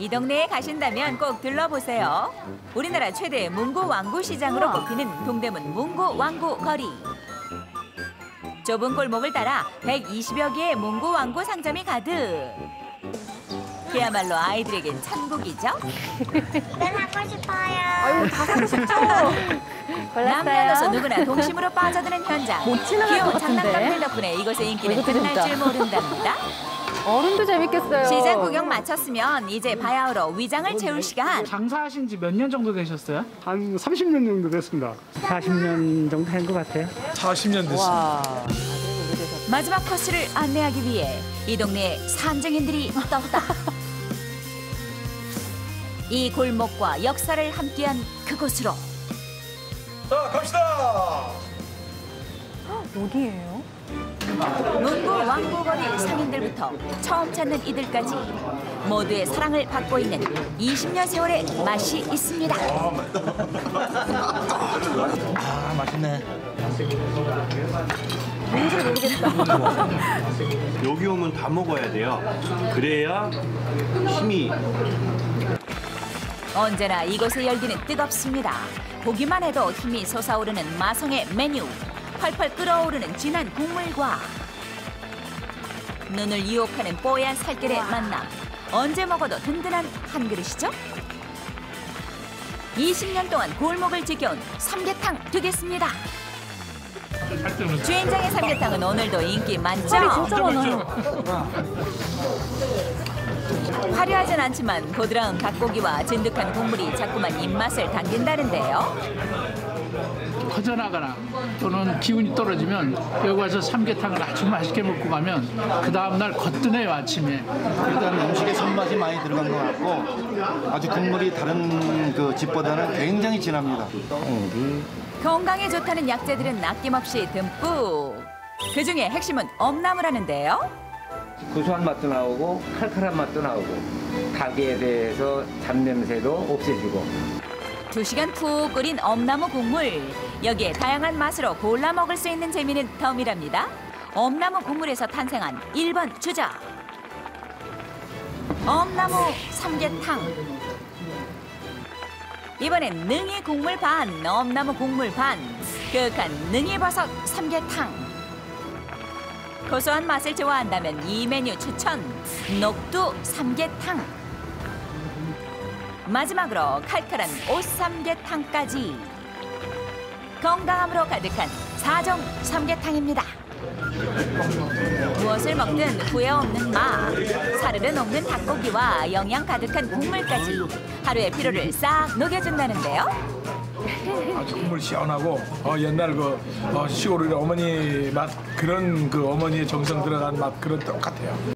이 동네에 가신다면 꼭 들러보세요. 우리나라 최대 문구 왕구 시장으로 꼽히는 동대문 문구 왕구 거리. 좁은 골목을 따라 120여 개의 문구 왕구 상점이 가득. 그야말로 아이들에겐 천국이죠. 난 하고 싶어요. 아유, 다 사고 싶죠. 남녀노소 누구나 동심으로 빠져드는 현장. 귀여운 장난감들 덕분에 이곳의 인기는 끝날 줄 모른답니다. 어른도 재밌겠어요. 시장 구경 마쳤으면 이제 바야흐로 위장을 채울 시간. 장사하신 지 몇 년 정도 되셨어요? 한 30년 정도 됐습니다. 40년 정도 된 것 같아요. 40년 됐습니다. 와. 마지막 코스를 안내하기 위해 이 동네에 산증인들이 떴다. 이 골목과 역사를 함께한 그곳으로. 자, 갑시다. 여기예요? 문구 왕구거리 상인들부터 처음 찾는 이들까지 모두의 사랑을 받고 있는 20년 세월의 맛이 있습니다. 아, 맛있네. 뭔지 모르겠다. 여기 오면 다 먹어야 돼요. 그래야 힘이. 언제나 이곳의 열기는 뜨겁습니다. 보기만 해도 힘이 솟아오르는 마성의 메뉴. 펄펄 끓어오르는 진한 국물과 눈을 유혹하는 뽀얀 살결의 만남. 언제 먹어도 든든한 한 그릇이죠? 20년 동안 골목을 지켜온 삼계탕 되겠습니다. 주인장의 삼계탕은 오늘도 인기 많죠? 진짜 많아요. 화려하진 않지만 고드라운 닭고기와 진득한 국물이 자꾸만 입맛을 당긴다는데요. 허전하거나 또는 기운이 떨어지면 여기 와서 삼계탕을 아주 맛있게 먹고 가면 그 다음날 거뜬해요, 아침에. 일단 음식에 손맛이 많이 들어간 것 같고 아주 국물이 다른 그 집보다는 굉장히 진합니다. 건강에 좋다는 약재들은 아낌없이 듬뿍. 그중에 핵심은 엄나무라는데요. 고소한 맛도 나오고 칼칼한 맛도 나오고 닭에 대해서 잡냄새도 없애주고. 2시간 푹 끓인 엄나무 국물. 여기에 다양한 맛으로 골라 먹을 수 있는 재미는 덤이랍니다. 엄나무 국물에서 탄생한 1번 주자. 엄나무 삼계탕. 이번엔 능이 국물 반, 엄나무 국물 반. 그윽한 능이버섯 삼계탕. 고소한 맛을 좋아한다면 이 메뉴 추천. 녹두 삼계탕. 마지막으로 칼칼한 오삼계탕까지. 건강함으로 가득한 4종 삼계탕입니다. 무엇을 먹든 후회 없는 맛. 사르르 녹는 닭고기와 영양 가득한 국물까지 하루의 피로를 싹 녹여준다는데요. 아주 국물 시원하고 옛날 그 시골의 어머니 맛, 그런 그 어머니의 정성 들어간 맛, 그런 똑같아요.